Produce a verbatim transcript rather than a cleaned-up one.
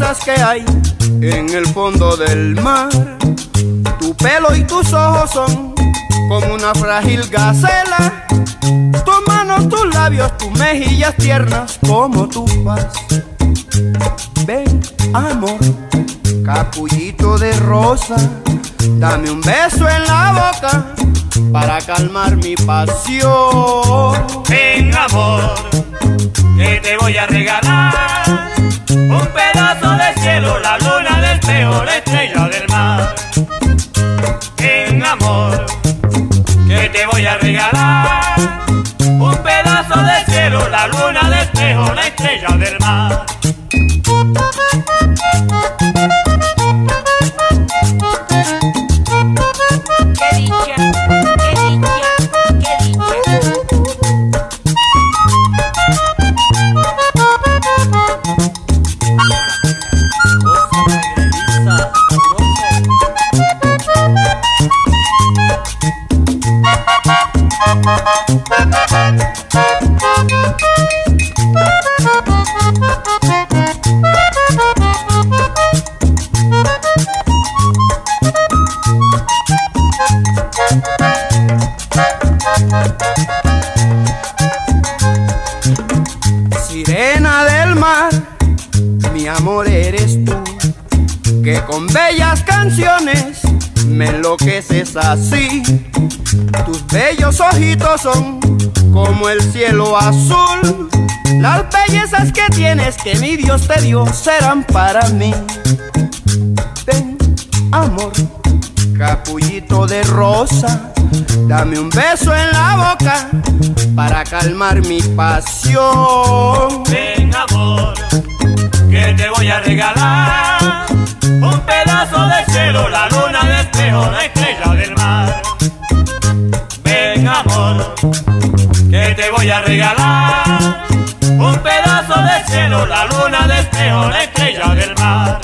bellezas que hay en el fondo del mar. Tu pelo y tus ojos son como una frágil gacela. Tus manos, tus labios, tus mejillas tiernas como tu faz. Ven, amor, capullito de rosa, dame un beso en la boca para calmar mi pasión. Ven, amor, que te voy a regalar un pedazo de cielo, la luna del espejo, la estrella del mar. Ven, amor, que te voy a regalar un pedazo de cielo, la luna del espejo, la estrella del mar. Sirena del mar, mi amor eres tú, que con bellas canciones me enloqueces así. Tus bellos ojitos son como el cielo azul. Las bellezas que tienes, que mi Dios te dio, serán para mí. Ven, amor, capullito de rosa, dame un beso en la boca para calmar mi pasión. Ven, amor, que te voy a regalar un pedazo de cielo, la luna de espejo, la estrella del mar. Ven, amor, que te voy a regalar un pedazo de cielo, la luna de espejo, la estrella del mar.